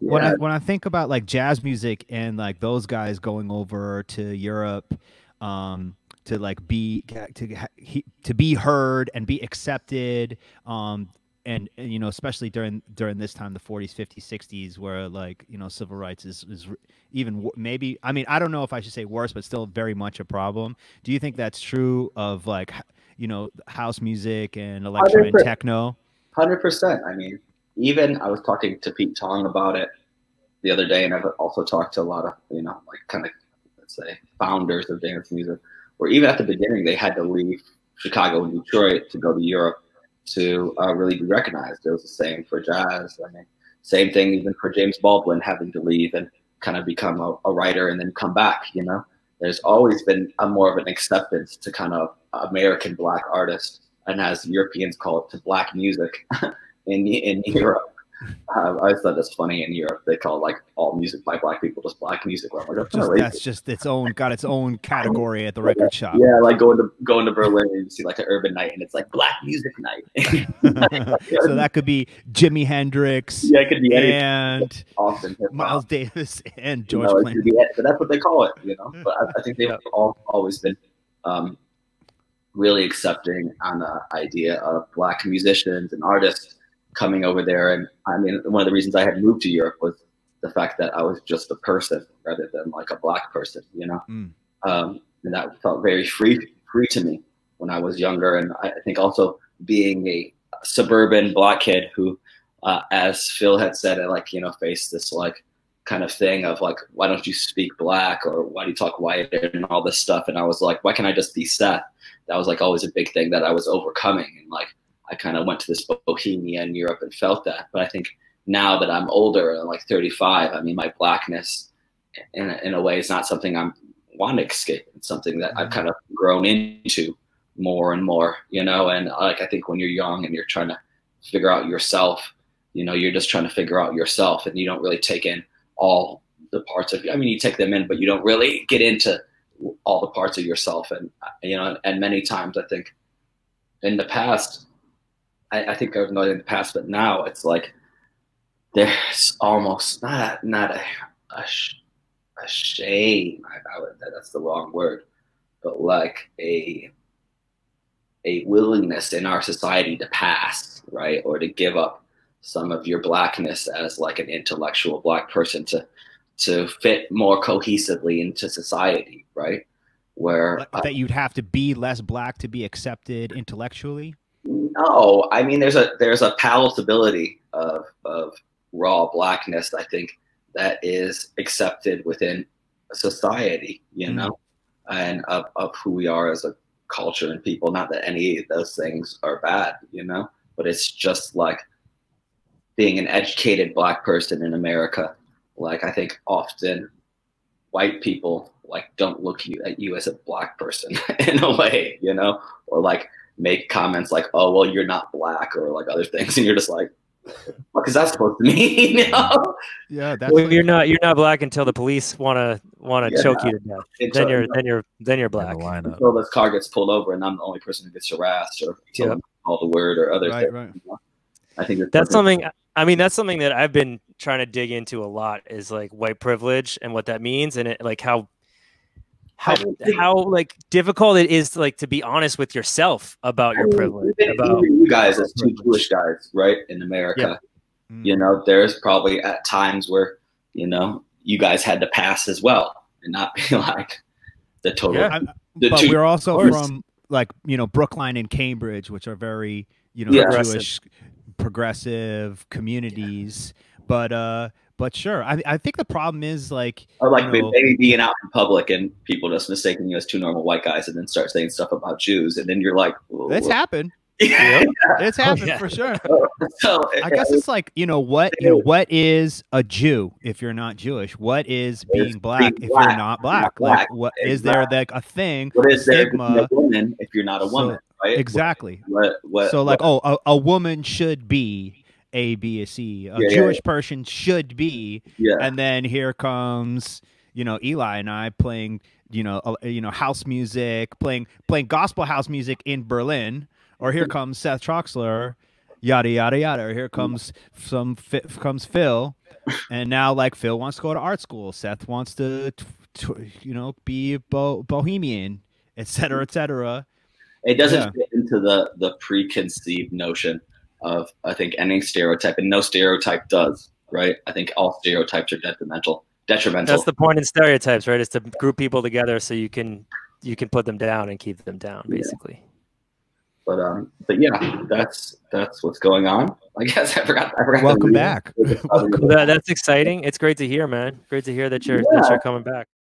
Yeah. When I think about like jazz music and like those guys going over to Europe, to like be heard and be accepted, and you know, especially during this time, the 40s, 50s, 60s, where like, you know, civil rights is even maybe, I mean, I don't know if I should say worse, but still very much a problem. Do you think that's true of like, you know, house music and electro and techno? 100%. I mean, even I was talking to Pete Tong about it the other day, and I've also talked to a lot of, you know, like kind of, let's say, founders of dance music, where even at the beginning they had to leave Chicago and Detroit to go to Europe to really be recognized. It was the same for jazz. I mean, same thing even for James Baldwin, having to leave and kind of become a writer and then come back, you know. There's always been a more of an acceptance to kind of American black artists, and as Europeans call it, to black music in Europe. I always thought that's funny. In Europe, they call like all music by black people just black music. Well, that's just its own category at the record shop. Yeah, like going to Berlin and you see like an urban night, and it's like black music night. So that could be Jimi Hendrix. Yeah, it could be and Austin, Miles Davis, and George Plank. But that's what they call it, you know. But I think they've all always been really accepting on the idea of black musicians and artists coming over there. And I mean, one of the reasons I had moved to Europe was the fact that I was just a person rather than like a black person, you know. Mm. And that felt very free to me when I was younger. And I think also being a suburban black kid who, as Phil had said, I like, you know, faced this like kind of thing of like, why don't you speak black, or why do you talk white, and all this stuff. And I was like, why can't I just be Seth? That was like always a big thing that I was overcoming. And like, I kind of went to this bohemia in Europe and felt that. But I think now that I'm older, like 35, I mean, my blackness in a way is not something I want to escape. It's something that I've kind of grown into more and more, you know. And like, I think when you're young and you're trying to figure out yourself, you know, you're just trying to figure out yourself, and you don't really take in all the parts of you. I mean, you take them in, but you don't really get into all the parts of yourself. And, you know, and many times I think in the past, I think I've known in the past, but now it's like there's almost not a shame. That's the wrong word, but like a willingness in our society to pass, right, or to give up some of your blackness as like an intellectual black person to fit more cohesively into society, right? Where that you'd have to be less black to be accepted intellectually. No, I mean, there's a palatability of raw blackness, I think, that is accepted within society, you know, and of who we are as a culture and people. Not that any of those things are bad, you know, but it's just like being an educated black person in America. Like, I think often white people like don't look at you as a black person in a way, you know, or like make comments like, oh, well, you're not black, or like other things. And you're just like, what is that supposed to mean? You know? Yeah. That's well, you're not black until the police want to choke you to death. Then you're black. Until this car gets pulled over and I'm the only person who gets harassed, or all the word or other things. Right. You know? I think that's something, I mean, that's something that I've been trying to dig into a lot, is like white privilege and what that means. And it, like how like difficult it is to, like, to be honest with yourself about your privilege. Even you guys as two Jewish guys, right, in America, you know, there's probably at times where, you know, you guys had to pass as well and not be like the total. Yeah. But we're also from like, you know, Brookline and Cambridge, which are very, you know, Jewish progressive communities, But sure, I think the problem is like, or like, you know, maybe being out in public and people just mistaking you as two normal white guys, and then start saying stuff about Jews, and then you're like, that's happened. Yeah. It's happened for sure. So I guess it's like, you know, what is a Jew if you're not Jewish? What is being black if you're not black? Like, what is there like a thing? What is there being a woman if you're not a woman? So, right? Exactly. So like, a woman should be A, B, C. A Jewish person should be, and then here comes, you know, Eli and I playing, you know, house music, playing gospel house music in Berlin, or here comes Seth Troxler, yada yada yada. Or here comes Phil, and now like Phil wants to go to art school, Seth wants to, you know, be bohemian, etc., etc. It doesn't fit into the preconceived notion of, I think, any stereotype, and no stereotype does, right? I think all stereotypes are detrimental. That's the point in stereotypes, right? Is to group people together so you can put them down and keep them down, basically. Yeah. But yeah, that's what's going on. I guess I forgot. Welcome back. That's exciting. It's great to hear, man. Great to hear that you're coming back.